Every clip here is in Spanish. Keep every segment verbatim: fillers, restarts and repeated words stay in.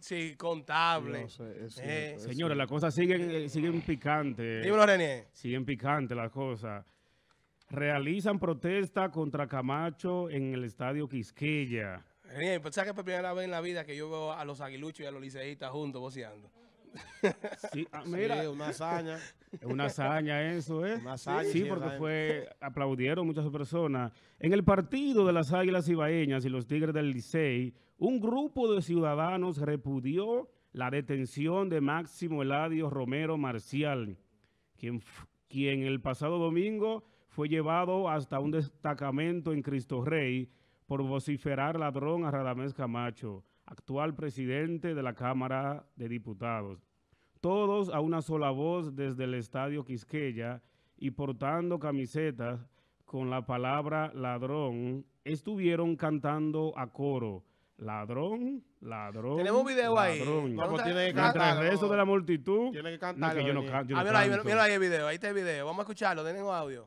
Sí, contable. No sé, eso, eh, eso. Señores, las cosas siguen, siguen picantes. Dímelo, René. Siguen picantes las cosas. Realizan protesta contra Camacho en el estadio Quisqueya. René, pues sabes que por primera vez en la vida que yo veo a los aguiluchos y a los liceístas juntos voceando. Sí, ah, mira, sí, una hazaña. Es una hazaña eso, ¿eh? Una hazaña, sí, sí, porque fue, aplaudieron muchas personas. En el partido de las Águilas Ibaeñas y los Tigres del Licey, un grupo de ciudadanos repudió la detención de Máximo Eladio Romero Marcial, quien, quien el pasado domingo fue llevado hasta un destacamento en Cristo Rey por vociferar ladrón a Radamés Camacho, actual presidente de la Cámara de Diputados. Todos a una sola voz desde el estadio Quisqueya y portando camisetas con la palabra ladrón, estuvieron cantando a coro. Ladrón, ladrón. Tenemos un video ladrón. Ahí. Vamos, tiene que cantar. El resto de la multitud. Tiene que cantar. No, que yo no, yo no ah, mira, ahí, mira ahí el video. Ahí está el video. Vamos a escucharlo. Tenemos audio.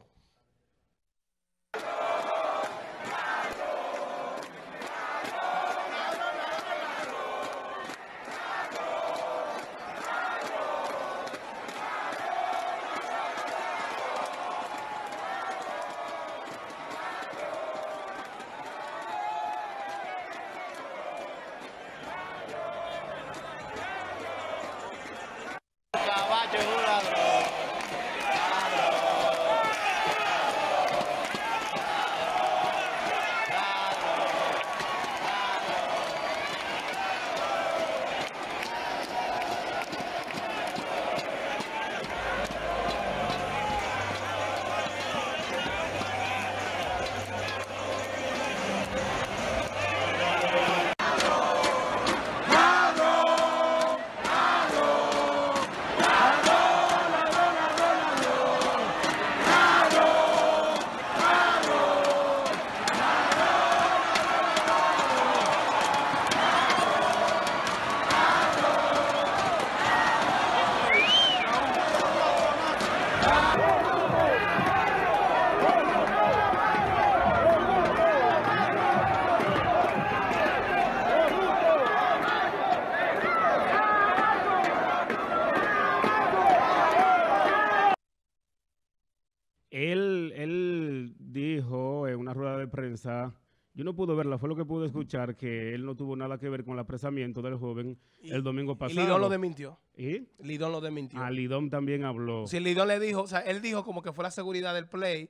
Él, él dijo en una rueda de prensa, yo no pude verla, fue lo que pude escuchar, que él no tuvo nada que ver con el apresamiento del joven y, el domingo pasado. Y Lidom lo desmintió. ¿Y? Lidom lo desmintió. Ah, Lidom también habló. Sí, Lidom le dijo, o sea, él dijo como que fue la seguridad del play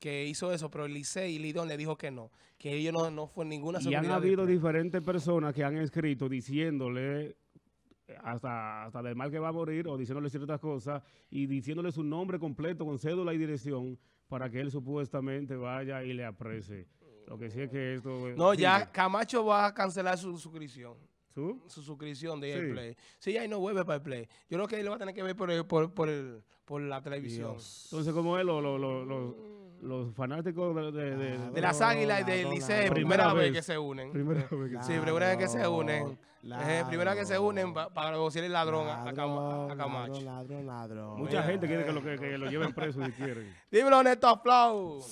que hizo eso, pero el Licey y Lidom le dijo que no, que ellos no, no fue ninguna seguridad. Y han habido diferentes personas que han escrito diciéndole... Hasta, hasta del mal que va a morir o diciéndole ciertas cosas y diciéndole su nombre completo con cédula y dirección para que él supuestamente vaya y le aprese. Lo que sí es que esto... No, sigue. Ya Camacho va a cancelar su suscripción. ¿Su? Su suscripción de sí. El Play. Sí, ahí no vuelve para el Play. Yo creo que él lo va a tener que ver por, el, por, por, el, por la televisión. Dios. Entonces, como él, lo, lo, lo, lo... los fanáticos de, de, de, claro, de las Águilas y del claro, Licey, claro, primera claro. vez que se unen. Primera vez que, claro, sí, primera vez que se unen. Claro, eh, primera vez que se unen para pa negociar el ladrón ladrón, a, a Camacho. Ladrón, ladrón, ladrón. Mucha mira, gente quiere que lo, que, que lo lleven preso si quieren. Dímelo, Neto Flow.